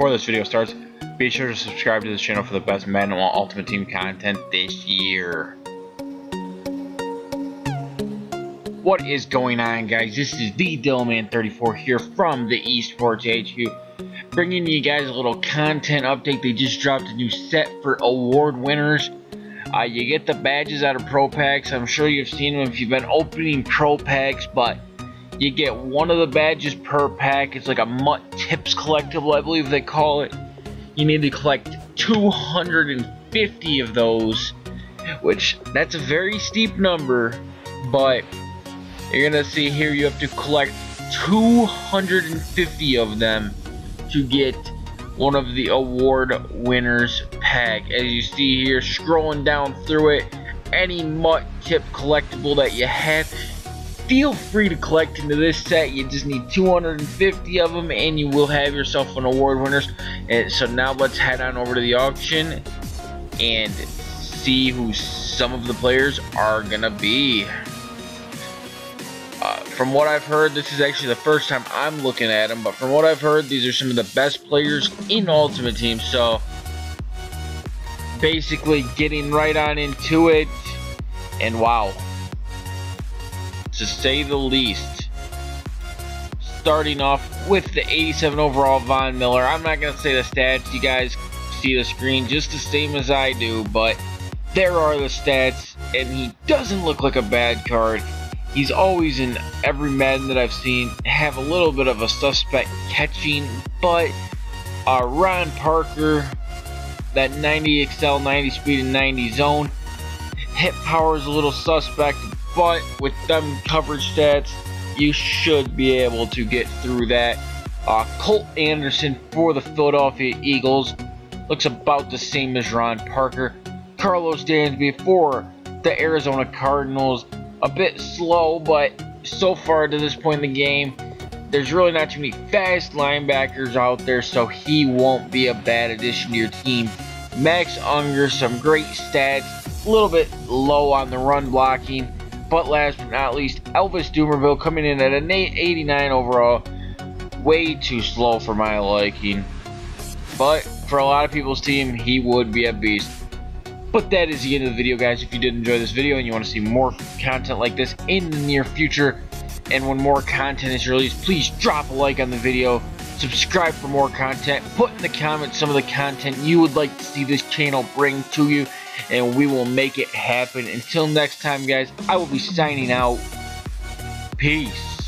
Before this video starts, be sure to subscribe to this channel for the best Madden Ultimate Team content this year. What is going on, guys? This is the DelMan34 here from the Esports HQ, bringing you guys a little content update. They just dropped a new set for award winners. You get the badges out of Pro Packs. I'm sure you've seen them if you've been opening Pro Packs, but you get one of the badges per pack. It's like a Mutt Tips collectible, I believe they call it. You need to collect 250 of those, which that's a very steep number, but you're gonna see here you have to collect 250 of them to get one of the award winners pack. As you see here, scrolling down through it, any Mutt Tip collectible that you have, feel free to collect into this set. You just need 250 of them and you will have yourself an award winners. And so now let's head on over to the auction and see who some of the players are gonna be. From what I've heard, this is actually the first time I'm looking at them, but from what I've heard, these are some of the best players in Ultimate Team. So basically getting right on into it, and wow, to say the least. Starting off with the 87 overall Von Miller. I'm not going to say the stats, you guys see the screen just the same as I do, but there are the stats, and he doesn't look like a bad card. He's always, in every Madden that I've seen, have a little bit of a suspect catching, but Ron Parker, that 90 excel, 90 speed, and 90 zone. Hit power is a little suspect, but with them coverage stats, you should be able to get through that. Colt Anderson for the Philadelphia Eagles looks about the same as Ron Parker. Carlos Dansby for the Arizona Cardinals. A bit slow, but so far to this point in the game, there's really not too many fast linebackers out there, so he won't be a bad addition to your team. Max Unger, some great stats, a little bit low on the run blocking, but last but not least, Elvis Doomerville coming in at an 89 overall, way too slow for my liking, but for a lot of people's team, he would be a beast. But that is the end of the video, guys. If you did enjoy this video and you want to see more content like this in the near future, and when more content is released, please drop a like on the video, subscribe for more content, put in the comments some of the content you would like to see this channel bring to you, and we will make it happen. Until next time, guys, I will be signing out. Peace.